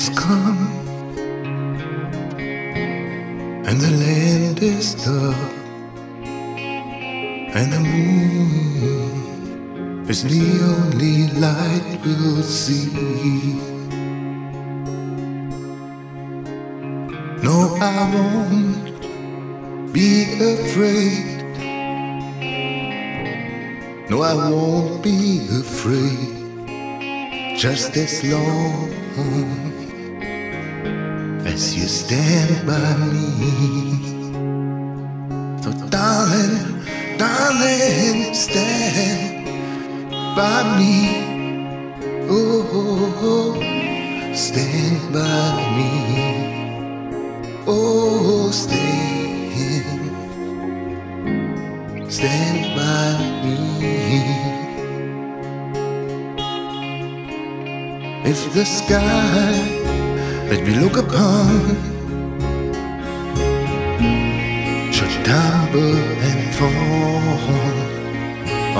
is calm and the land is dark and the moon is the only light we'll see. No, I won't be afraid. No, I won't be afraid. Just as long as you stand by me. So darling, darling, stand by me. Oh, stand by me. Oh, stand by me. If the sky that we look upon should tumble and fall,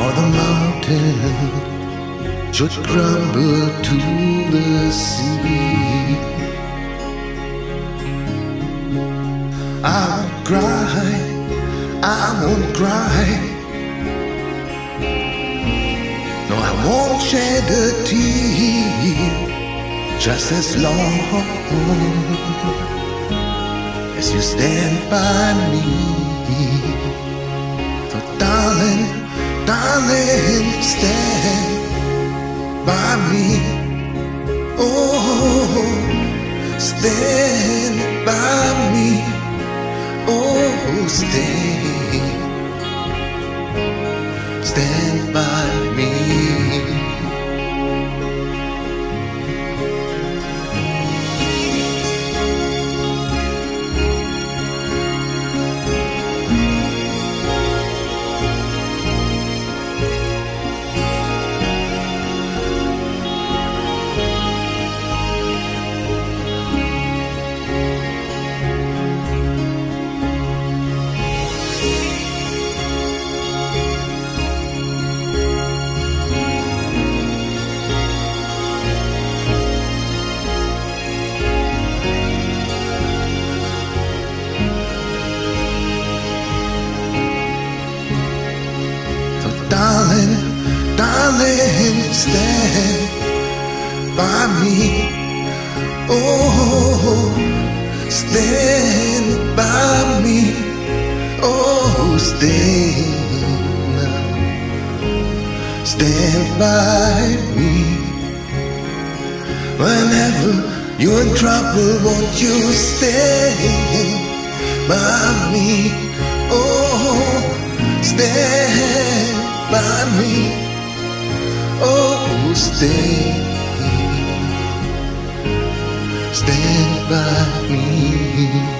or the mountain should crumble to the sea, I won't cry. No, I won't shed a tear. Just as long as you stand by me. So darling, darling, stand by me. Oh, stand by me. Oh, stand by me. Darling, darling, stand by me. Oh, stand by me. Oh, stand by me. Whenever you're in trouble, won't you stand by me? Oh, stand by me. Oh, stand by me.